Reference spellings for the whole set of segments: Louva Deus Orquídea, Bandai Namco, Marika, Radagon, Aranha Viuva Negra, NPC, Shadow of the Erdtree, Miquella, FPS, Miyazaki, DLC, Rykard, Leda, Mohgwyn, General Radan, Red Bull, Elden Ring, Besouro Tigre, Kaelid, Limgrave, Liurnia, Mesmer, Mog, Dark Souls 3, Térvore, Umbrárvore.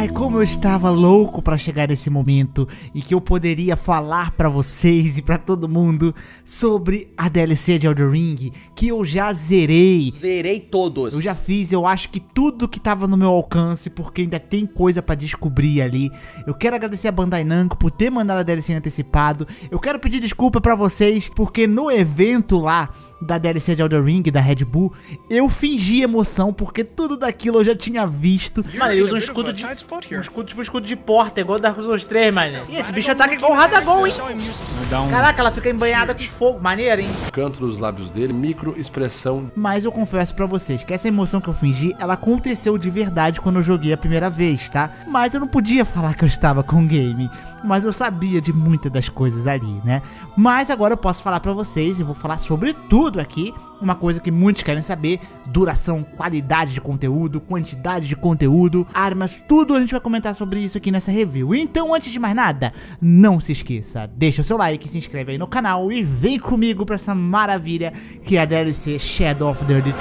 Ai, como eu estava louco para chegar nesse momento em que eu poderia falar para vocês e para todo mundo sobre a DLC de Elden Ring, que eu já zerei. Zerei todos. Eu já fiz, eu acho que tudo que estava no meu alcance, porque ainda tem coisa para descobrir ali. Eu quero agradecer a Bandai Namco por ter mandado a DLC antecipado. Eu quero pedir desculpa para vocês, porque no evento lá da DLC de Elden Ring, da Red Bull, eu fingi emoção, porque tudo daquilo eu já tinha visto. Mano, ele usa um escudo de porta, igual o Dark Souls 3, mano. E esse bicho ataca igual o Radagon, hein? Caraca, ela fica embanhada com fogo, maneiro, hein? Canto dos lábios dele, microexpressão. Mas eu confesso pra vocês que essa emoção que eu fingi, ela aconteceu de verdade quando eu joguei a primeira vez, tá? Mas eu não podia falar que eu estava com o game, mas eu sabia de muitas das coisas ali, né? Mas agora eu posso falar pra vocês, e vou falar sobre tudo aqui, uma coisa que muitos querem saber: duração, qualidade de conteúdo, quantidade de conteúdo, armas, tudo a gente vai comentar sobre isso aqui nessa review. Então, antes de mais nada, não se esqueça, deixa o seu like, se inscreve aí no canal e vem comigo pra essa maravilha que é a DLC Shadow of the Erdtree.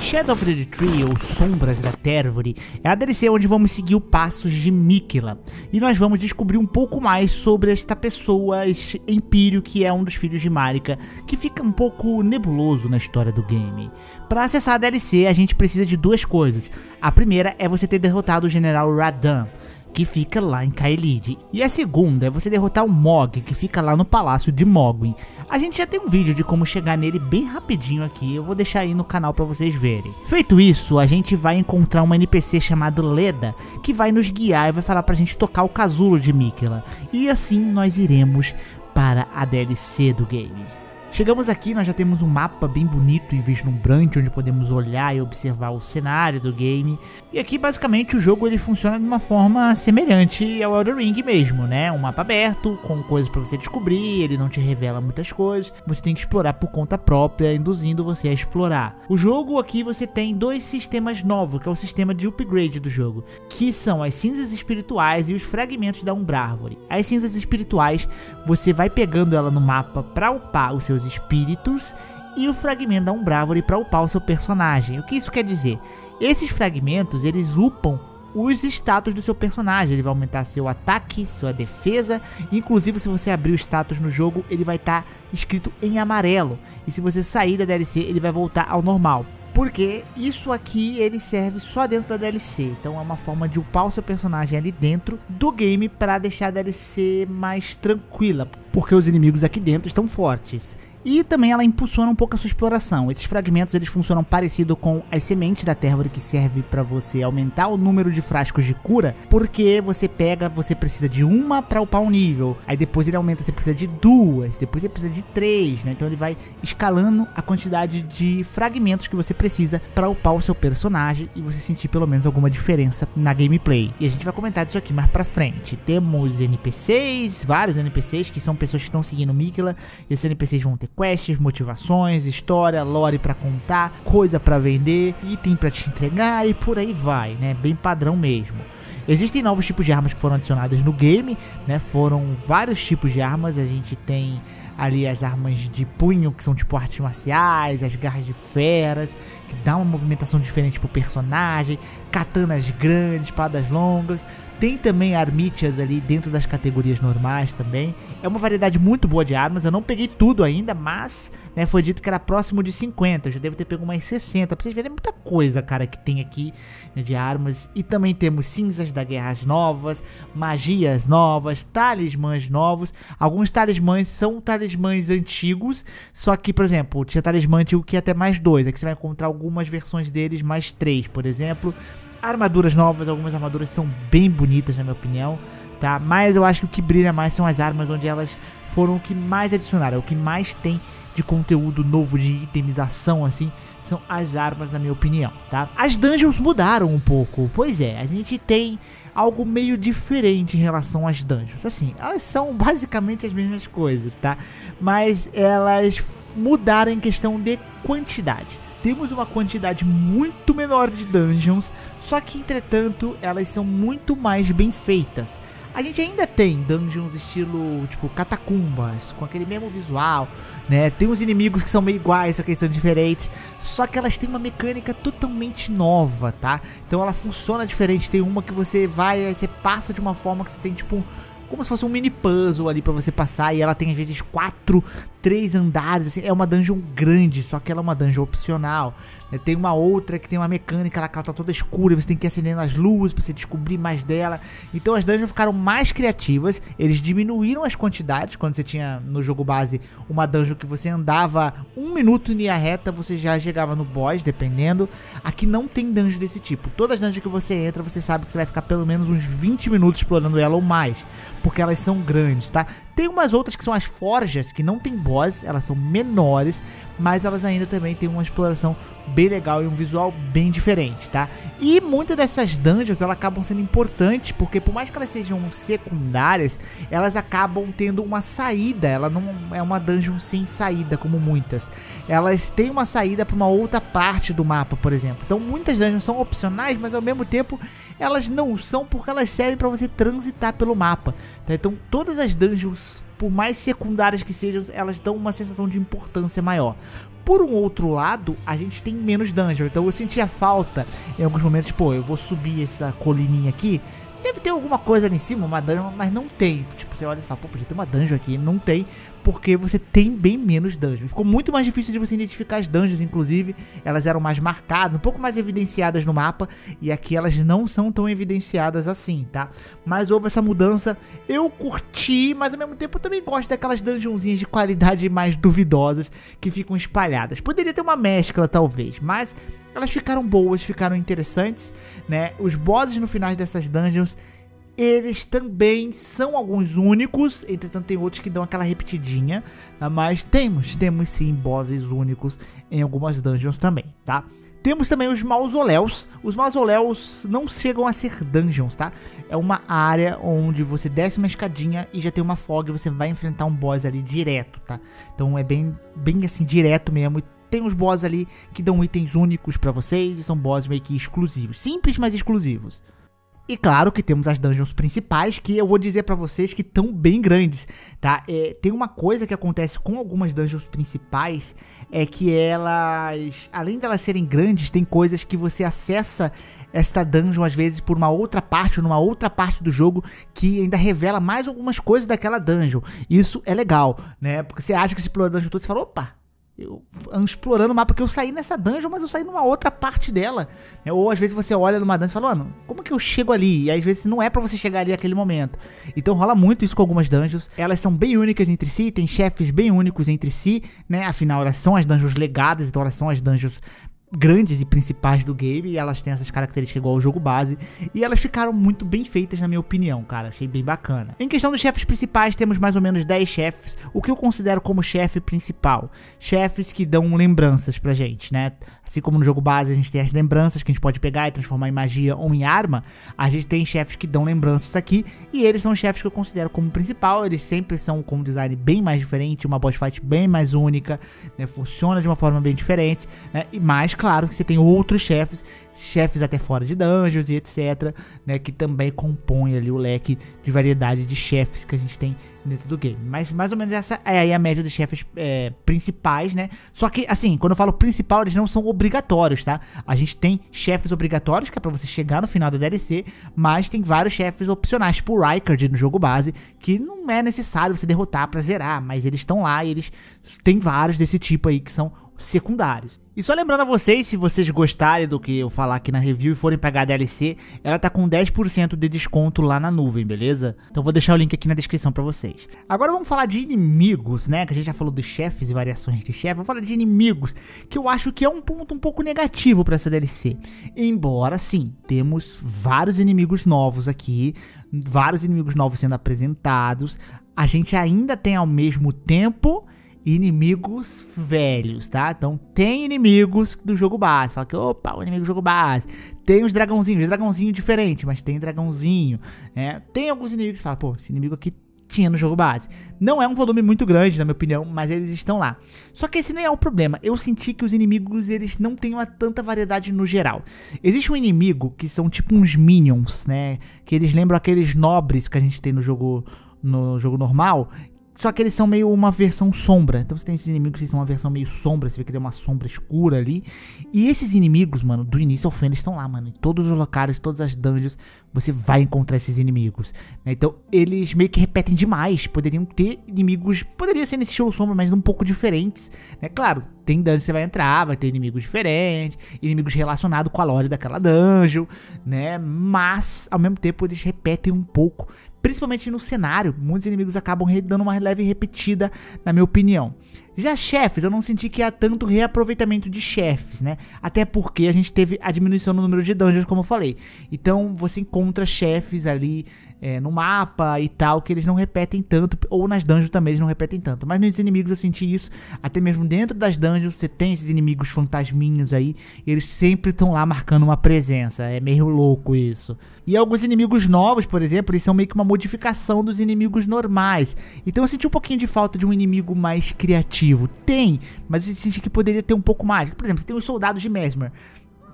Shadow of the Erdtree, ou Sombras da Térvore, é a DLC onde vamos seguir os passos de Miquella, e nós vamos descobrir um pouco mais sobre esta pessoa, este Empírio, que é um dos filhos de Marika, que fica um pouco nebuloso na história do game. Para acessar a DLC, a gente precisa de duas coisas. A primeira é você ter derrotado o General Radan, que fica lá em Kaelid, e a segunda é você derrotar o Mog, que fica lá no palácio de Mohgwyn. A gente já tem um vídeo de como chegar nele bem rapidinho aqui, eu vou deixar aí no canal pra vocês verem. Feito isso, a gente vai encontrar uma NPC chamada Leda, que vai nos guiar e vai falar pra gente tocar o casulo de Miquella, e assim nós iremos para a DLC do game. Chegamos aqui, nós já temos um mapa bem bonito e vislumbrante, onde podemos olhar e observar o cenário do game. E aqui basicamente o jogo ele funciona de uma forma semelhante ao Elden Ring mesmo, né? Um mapa aberto, com coisas pra você descobrir, ele não te revela muitas coisas, você tem que explorar por conta própria, induzindo você a explorar. O jogo aqui você tem dois sistemas novos, que é o sistema de upgrade do jogo, que são as cinzas espirituais e os fragmentos da Umbrárvore. As cinzas espirituais, você vai pegando ela no mapa pra upar os seus espíritos, e o fragmento da Umbrárvore para upar o seu personagem. O que isso quer dizer? Esses fragmentos, eles upam os status do seu personagem, ele vai aumentar seu ataque, sua defesa, inclusive se você abrir o status no jogo, ele vai estar escrito em amarelo, e se você sair da DLC, ele vai voltar ao normal. Porque isso aqui ele serve só dentro da DLC, então é uma forma de upar o seu personagem ali dentro do game para deixar a DLC mais tranquila, porque os inimigos aqui dentro estão fortes. E também ela impulsiona um pouco a sua exploração. Esses fragmentos eles funcionam parecido com as sementes da Térvore, que serve para você aumentar o número de frascos de cura, porque você pega, você precisa de uma para upar um nível, aí depois ele aumenta, você precisa de duas, depois você precisa de três, né? Então ele vai escalando a quantidade de fragmentos que você precisa para upar o seu personagem e você sentir pelo menos alguma diferença na gameplay. E a gente vai comentar disso aqui mais pra frente. Temos NPCs, vários NPCs que são pessoas que estão seguindo Miquella. Esses NPCs vão ter quests, motivações, história, lore pra contar, coisa pra vender, item pra te entregar e por aí vai, né? Bem padrão mesmo. Existem novos tipos de armas que foram adicionadas no game, né? Foram vários tipos de armas, a gente tem ali as armas de punho, que são tipo artes marciais, as garras de feras, que dá uma movimentação diferente pro personagem, katanas grandes, espadas longas, tem também armítias ali dentro das categorias normais também, é uma variedade muito boa de armas, eu não peguei tudo ainda, mas né, foi dito que era próximo de 50, eu já devo ter pego umas 60, pra vocês verem, é muita coisa, cara, que tem aqui, né, de armas, e também temos cinzas da guerras novas, magias novas, talismãs novos, alguns talismãs são talismãs antigos, só que, por exemplo, tinha talismã antigo que é até mais 2, aqui você vai encontrar algumas versões deles mais 3, por exemplo. Armaduras novas, algumas armaduras são bem bonitas na minha opinião, tá? Mas eu acho que o que brilha mais são as armas, onde elas foram o que mais adicionaram, o que mais tem de conteúdo novo, de itemização assim, são as armas na minha opinião, tá? As dungeons mudaram um pouco, pois é, a gente tem algo meio diferente em relação às dungeons, assim, elas são basicamente as mesmas coisas, tá? Mas elas mudaram em questão de quantidade. Temos uma quantidade muito menor de dungeons, só que entretanto elas são muito mais bem feitas. A gente ainda tem dungeons estilo, tipo, catacumbas, com aquele mesmo visual, né? Tem uns inimigos que são meio iguais, só que eles são diferentes. Só que elas têm uma mecânica totalmente nova, tá? Então ela funciona diferente. Tem uma que você vai, aí você passa de uma forma que você tem, tipo, como se fosse um mini puzzle ali pra você passar. E ela tem, às vezes, 3 andares, assim. É uma dungeon grande, só que ela é uma dungeon opcional. Tem uma outra que tem uma mecânica lá que ela tá toda escura, você tem que ir acendendo as luzes pra você descobrir mais dela. Então as dungeons ficaram mais criativas. Eles diminuíram as quantidades. Quando você tinha no jogo base uma dungeon que você andava 1 minuto em linha reta, você já chegava no boss, dependendo. Aqui não tem dungeon desse tipo. Todas as dungeons que você entra, você sabe que você vai ficar pelo menos uns 20 minutos explorando ela ou mais, porque elas são grandes, tá? Tem umas outras que são as forjas, que não tem boss, elas são menores, mas elas ainda também têm uma exploração bem legal e um visual bem diferente, tá? E muitas dessas dungeons, elas acabam sendo importantes, porque por mais que elas sejam secundárias, elas acabam tendo uma saída. Ela não é uma dungeon sem saída, como muitas. Elas têm uma saída para uma outra parte do mapa, por exemplo. Então muitas dungeons são opcionais, mas ao mesmo tempo elas não são, porque elas servem para você transitar pelo mapa, tá? Então todas as dungeons, por mais secundárias que sejam, elas dão uma sensação de importância maior. Por um outro lado, a gente tem menos dungeon, então eu sentia falta em alguns momentos, pô, eu vou subir essa colininha aqui, deve ter alguma coisa ali em cima, uma dungeon, mas não tem. Tipo, você olha e fala, pô, podia ter uma dungeon aqui, não tem, porque você tem bem menos dungeons. Ficou muito mais difícil de você identificar as dungeons, inclusive, elas eram mais marcadas, um pouco mais evidenciadas no mapa, e aqui elas não são tão evidenciadas assim, tá? Mas houve essa mudança, eu curti, mas ao mesmo tempo eu também gosto daquelas dungeonzinhas de qualidade mais duvidosas, que ficam espalhadas. Poderia ter uma mescla, talvez, mas elas ficaram boas, ficaram interessantes, né? Os bosses no final dessas dungeons, eles também são alguns únicos, entretanto tem outros que dão aquela repetidinha, mas temos sim bosses únicos em algumas dungeons também, tá? Temos também os mausoléus. Os mausoléus não chegam a ser dungeons, tá? É uma área onde você desce uma escadinha e já tem uma fog, você vai enfrentar um boss ali direto, tá? Então é bem assim, direto mesmo. Tem uns bosses ali que dão itens únicos pra vocês e são bosses meio que exclusivos. Simples, mas exclusivos. E claro que temos as dungeons principais, que eu vou dizer pra vocês que estão bem grandes, tá? Tem uma coisa que acontece com algumas dungeons principais, é que elas, além delas serem grandes, tem coisas que você acessa esta dungeon, às vezes, por uma outra parte ou numa outra parte do jogo, que ainda revela mais algumas coisas daquela dungeon. Isso é legal, né? Porque você acha que você explorou a dungeon toda e você fala, opa, eu explorando o mapa, que eu saí nessa dungeon, mas eu saí numa outra parte dela. Ou às vezes você olha numa dungeon e fala, mano, como que eu chego ali? E às vezes não é pra você chegar ali naquele momento. Então rola muito isso com algumas dungeons. Elas são bem únicas entre si, tem chefes bem únicos entre si, né? Afinal, elas são as dungeons legadas, então elas são as dungeons grandes e principais do game, e elas têm essas características igual ao jogo base, e elas ficaram muito bem feitas, na minha opinião, cara, achei bem bacana. Em questão dos chefes principais, temos mais ou menos 10 chefes, o que eu considero como chefe principal, chefes que dão lembranças pra gente, né? Assim como no jogo base a gente tem as lembranças que a gente pode pegar e transformar em magia ou em arma, a gente tem chefes que dão lembranças aqui, e eles são chefes que eu considero como principal. Eles sempre são com um design bem mais diferente, uma boss fight bem mais única, né? Funciona de uma forma bem diferente, né? E mais claro que você tem outros chefes até fora de dungeons e etc, né, que também compõem ali o leque de variedade de chefes que a gente tem dentro do game. Mas mais ou menos essa é aí a média dos chefes principais, né? Só que assim, quando eu falo principal, eles não são obrigatórios, tá? A gente tem chefes obrigatórios, que é pra você chegar no final da DLC, mas tem vários chefes opcionais, tipo o Rykard no jogo base, que não é necessário você derrotar pra zerar, mas eles estão lá e eles tem vários desse tipo aí que são secundários. E só lembrando a vocês, se vocês gostarem do que eu falar aqui na review e forem pagar a DLC, ela tá com 10% de desconto lá na nuvem, beleza? Então vou deixar o link aqui na descrição pra vocês. Agora vamos falar de inimigos, né? Que a gente já falou dos chefes e variações de chefe. Vamos falar de inimigos, que eu acho que é um ponto um pouco negativo pra essa DLC. Embora, sim, temos vários inimigos novos aqui, vários inimigos novos sendo apresentados. A gente ainda tem ao mesmo tempo inimigos velhos, tá? Então tem inimigos do jogo base, fala que opa, o inimigo do jogo base. Tem os dragãozinhos, dragãozinho diferente, mas tem dragãozinho, né? Tem alguns inimigos que fala, pô, esse inimigo aqui tinha no jogo base. Não é um volume muito grande, na minha opinião, mas eles estão lá. Só que esse nem é o problema. Eu senti que os inimigos, eles não têm uma tanta variedade no geral. Existe um inimigo que são tipo uns minions, né? Que eles lembram aqueles nobres que a gente tem no jogo normal. Só que eles são meio uma versão sombra. Então você tem esses inimigos que são uma versão meio sombra. Você vê que tem uma sombra escura ali. E esses inimigos, mano, do início ao fim, eles estão lá, mano. Em todos os locais, todas as dungeons, você vai encontrar esses inimigos. Então eles meio que repetem demais. Poderiam ter inimigos, poderia ser nesse estilo sombra, mas um pouco diferentes, né? Claro, tem dungeon que você vai entrar, vai ter inimigos diferentes. Inimigos relacionados com a lore daquela dungeon, né? Mas, ao mesmo tempo, eles repetem um pouco. Principalmente no cenário, muitos inimigos acabam dando uma leve repetida, na minha opinião. Já chefes, eu não senti que há tanto reaproveitamento de chefes, né? Até porque a gente teve a diminuição no número de dungeons, como eu falei. Então você encontra chefes ali no mapa e tal, que eles não repetem tanto. Ou nas dungeons também eles não repetem tanto. Mas nos inimigos eu senti isso. Até mesmo dentro das dungeons você tem esses inimigos fantasminhos aí. Eles sempre estão lá marcando uma presença. É meio louco isso. E alguns inimigos novos, por exemplo, eles são meio que uma modificação dos inimigos normais. Então eu senti um pouquinho de falta de um inimigo mais criativo. Tem, mas eu senti que poderia ter um pouco mais. Por exemplo, você tem os soldados de Mesmer.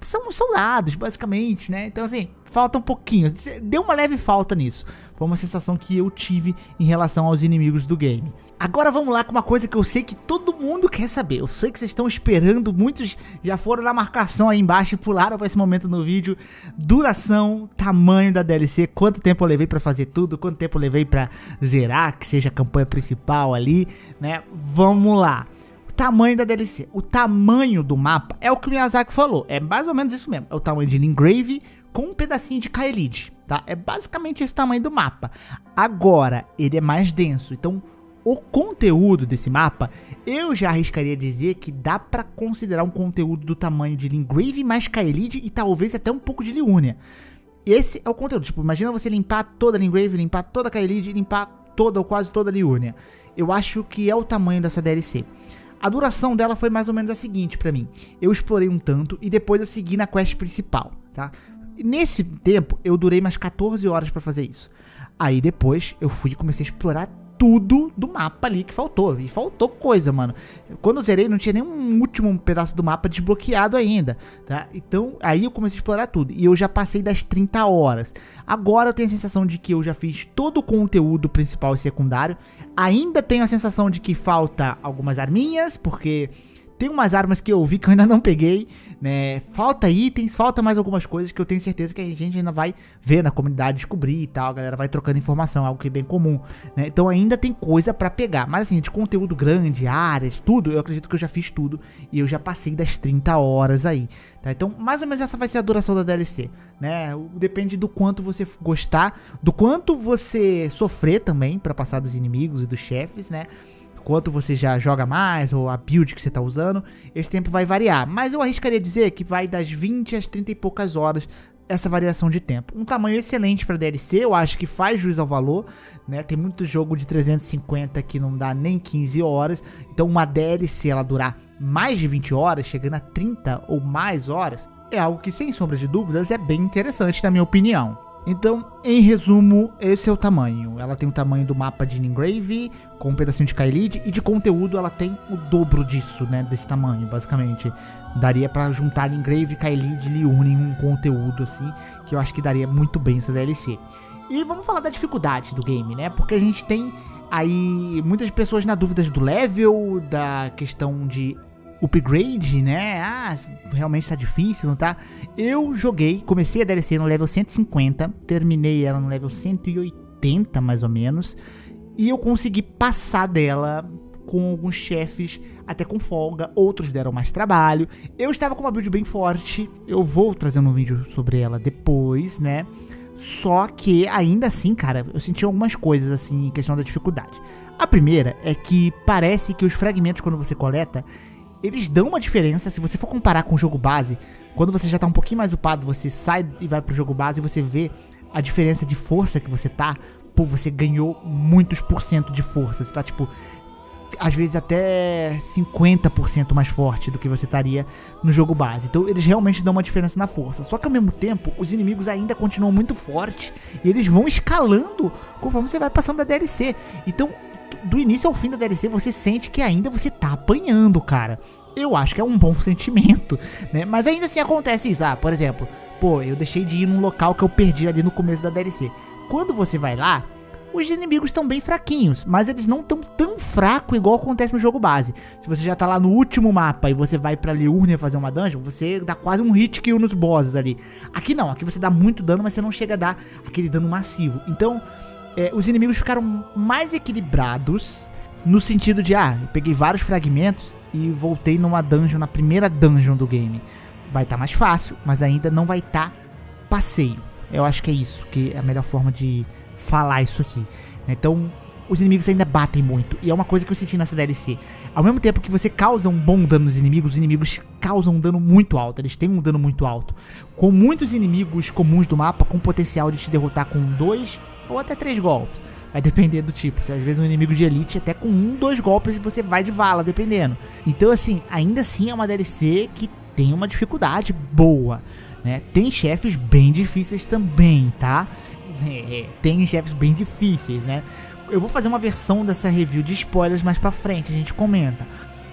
São soldados, basicamente, né? Então, assim, falta um pouquinho. Deu uma leve falta nisso. Foi uma sensação que eu tive em relação aos inimigos do game. Agora vamos lá com uma coisa que eu sei que todo mundo quer saber. Eu sei que vocês estão esperando. Muitos já foram na marcação aí embaixo e pularam para esse momento no vídeo. Duração, tamanho da DLC. Quanto tempo eu levei para fazer tudo. Quanto tempo eu levei para zerar, que seja a campanha principal ali, né? Vamos lá. Tamanho da DLC, o tamanho do mapa é o que o Miyazaki falou, é mais ou menos isso mesmo, é o tamanho de Limgrave com um pedacinho de Kaelid, tá? É basicamente esse tamanho do mapa. Agora, ele é mais denso, então o conteúdo desse mapa, eu já arriscaria dizer que dá pra considerar um conteúdo do tamanho de Limgrave mais Kaelid e talvez até um pouco de Liurnia. Esse é o conteúdo, tipo, imagina você limpar toda Limgrave, limpar toda Kaelid, limpar toda ou quase toda Liurnia. Eu acho que é o tamanho dessa DLC. A duração dela foi mais ou menos a seguinte pra mim. Eu explorei um tanto e depois eu segui na quest principal, tá? Nesse tempo, eu durei mais 14 horas pra fazer isso. Aí depois, eu fui e comecei a explorar tudo do mapa ali que faltou. E faltou coisa, mano. Quando eu zerei, não tinha nenhum último pedaço do mapa desbloqueado ainda, tá? Então, aí eu comecei a explorar tudo. E eu já passei das 30 horas. Agora eu tenho a sensação de que eu já fiz todo o conteúdo principal e secundário. Ainda tenho a sensação de que falta algumas arminhas, porque tem umas armas que eu vi que eu ainda não peguei, né? Falta itens, falta mais algumas coisas que eu tenho certeza que a gente ainda vai ver na comunidade, descobrir e tal. A galera vai trocando informação, algo que é bem comum, né? Então ainda tem coisa pra pegar. Mas assim, de conteúdo grande, áreas, tudo, eu acredito que eu já fiz tudo. E eu já passei das 30 horas aí, tá? Então mais ou menos essa vai ser a duração da DLC, né? Depende do quanto você gostar, do quanto você sofrer também pra passar dos inimigos e dos chefes, né? Quanto você já joga mais, ou a build que você tá usando, esse tempo vai variar. Mas eu arriscaria dizer que vai das 20 às 30 e poucas horas essa variação de tempo. Um tamanho excelente para DLC, eu acho que faz jus ao valor, né? Tem muito jogo de 350 que não dá nem 15 horas. Então uma DLC ela durar mais de 20 horas, chegando a 30 ou mais horas, é algo que sem sombra de dúvidas é bem interessante na minha opinião. Então, em resumo, esse é o tamanho. Ela tem o tamanho do mapa de Limgrave, com um pedacinho de Kaelid, e de conteúdo ela tem o dobro disso, né? Desse tamanho, basicamente. Daria pra juntar Limgrave, Kaelid e Liurnia em um conteúdo, assim, que eu acho que daria muito bem essa DLC. E vamos falar da dificuldade do game, né? Porque a gente tem aí muitas pessoas na dúvida do level, da questão de upgrade, né? Ah, realmente tá difícil, não tá? Eu joguei, comecei a DLC no level 150, terminei ela no level 180, mais ou menos, e eu consegui passar dela com alguns chefes até com folga, outros deram mais trabalho. Eu estava com uma build bem forte, eu vou trazendo um vídeo sobre ela depois, né? Só que, ainda assim, cara, eu senti algumas coisas, assim, em questão da dificuldade. A primeira é que parece que os fragmentos, quando você coleta, eles dão uma diferença. Se você for comparar com o jogo base, quando você já tá um pouquinho mais upado, você sai e vai pro jogo base e você vê a diferença de força que você tá. Pô, você ganhou muitos por cento de força. Você tá tipo às vezes até 50% mais forte do que você estaria no jogo base. Então eles realmente dão uma diferença na força. Só que ao mesmo tempo, os inimigos ainda continuam muito fortes e eles vão escalando conforme você vai passando da DLC. Então, do início ao fim da DLC, você sente que ainda você tá apanhando, cara. Eu acho que é um bom sentimento, né? Mas ainda assim acontece isso. Ah, por exemplo, pô, eu deixei de ir num local que eu perdi ali no começo da DLC. Quando você vai lá, os inimigos estão bem fraquinhos, mas eles não estão tão fracos igual acontece no jogo base. Se você já tá lá no último mapa e você vai pra Liurnia fazer uma dungeon, você dá quase um hit kill nos bosses ali. Aqui não, aqui você dá muito dano, mas você não chega a dar aquele dano massivo. Então, os inimigos ficaram mais equilibrados, no sentido de, ah, eu peguei vários fragmentos e voltei numa dungeon, na primeira dungeon do game. Vai estar mais fácil, mas ainda não vai estar passeio. Eu acho que é isso, que é a melhor forma de falar isso aqui. Então, os inimigos ainda batem muito, e é uma coisa que eu senti nessa DLC. Ao mesmo tempo que você causa um bom dano nos inimigos, os inimigos causam um dano muito alto, eles têm um dano muito alto. Com muitos inimigos comuns do mapa, com potencial de te derrotar com 2 ou até 3 golpes. Vai depender do tipo, às vezes um inimigo de elite até com 1, 2 golpes você vai de vala, dependendo. Então assim, ainda assim é uma DLC que tem uma dificuldade boa, né? Tem chefes bem difíceis também, tá? Tem chefes bem difíceis, né? Eu vou fazer uma versão dessa review de spoilers mais pra frente, a gente comenta.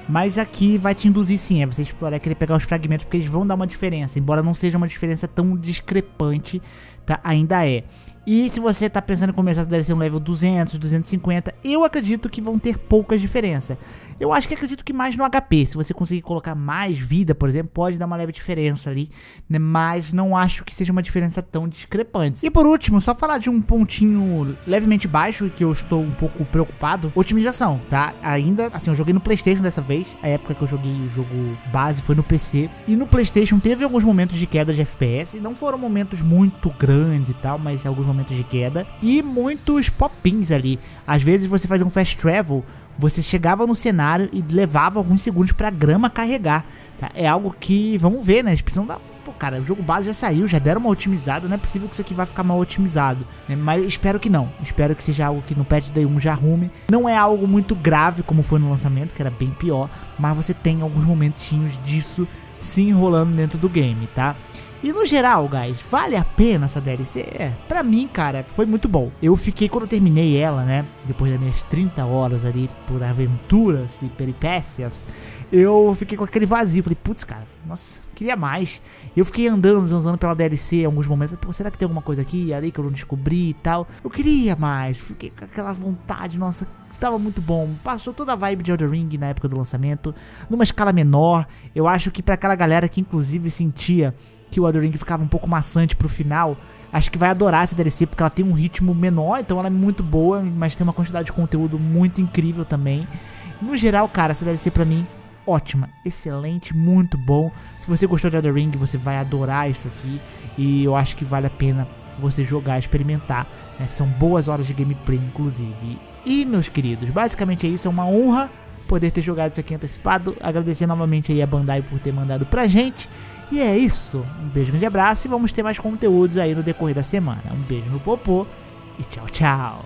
Mas aqui vai te induzir sim, você explorar, querer pegar os fragmentos, porque eles vão dar uma diferença, embora não seja uma diferença tão discrepante, tá? Ainda é. E se você tá pensando em começar essa DLC no level 200, 250, eu acredito que vão ter poucas diferenças. Eu acho que acredito que mais no HP, se você conseguir colocar mais vida, por exemplo, pode dar uma leve diferença ali, né? Mas não acho que seja uma diferença tão discrepante. E por último, só falar de um pontinho levemente baixo, que eu estou um pouco preocupado, otimização, tá? Ainda, assim, eu joguei no PlayStation dessa vez, a época que eu joguei o jogo base foi no PC, e no PlayStation teve alguns momentos de queda de FPS, não foram momentos muito grandes e tal, mas alguns momentos de queda e muitos pop-ins ali. Às vezes você fazia um fast travel, você chegava no cenário e levava alguns segundos pra grama carregar, tá? É algo que, vamos ver, né? Eles precisam dar... Pô, cara, o jogo base já saiu, já deram uma otimizada, não é possível que isso aqui vai ficar mal otimizado, né? Mas espero que não, espero que seja algo que no patch day 1 já arrume. Não é algo muito grave como foi no lançamento, que era bem pior, mas você tem alguns momentinhos disso se enrolando dentro do game, tá? E no geral, guys, vale a pena essa DLC? É, pra mim, cara, foi muito bom. Eu fiquei, quando eu terminei ela, né, depois das minhas 30 horas ali por aventuras e peripécias, eu fiquei com aquele vazio, falei, putz, cara, nossa, queria mais. Eu fiquei andando, zanzando pela DLC em alguns momentos, pô, será que tem alguma coisa aqui, ali que eu não descobri e tal? Eu queria mais, fiquei com aquela vontade, nossa, tava muito bom, passou toda a vibe de Elden Ring na época do lançamento, numa escala menor. Eu acho que pra aquela galera que inclusive sentia que o Elden Ring ficava um pouco maçante pro final, acho que vai adorar essa DLC, porque ela tem um ritmo menor, então ela é muito boa, mas tem uma quantidade de conteúdo muito incrível também. No geral, cara, essa DLC pra mim, ótima, excelente, muito bom. Se você gostou de Elden Ring, você vai adorar isso aqui, e eu acho que vale a pena você jogar, experimentar, né? São boas horas de gameplay, inclusive. E meus queridos, basicamente é isso, é uma honra poder ter jogado isso aqui antecipado, agradecer novamente aí a Bandai por ter mandado pra gente, e é isso, um beijo, grande abraço, e vamos ter mais conteúdos aí no decorrer da semana, um beijo no popô, e tchau, tchau!